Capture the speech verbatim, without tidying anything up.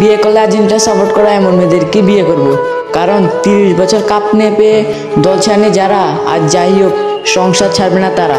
বিয়ে করলে আজিমটা সাপোর্ট করা এমন মেয়েদেরকে বিয়ে করব। কারণ তিরিশ বছর কাঁপনে পেয়ে দলছানি যারা আর যাই হোক সংসার ছাড়বে না তারা।